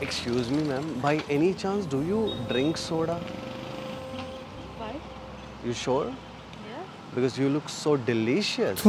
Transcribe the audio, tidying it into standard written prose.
Excuse me, ma'am. By any chance, do you drink soda? Why? You sure? Yeah. Because you look so delicious.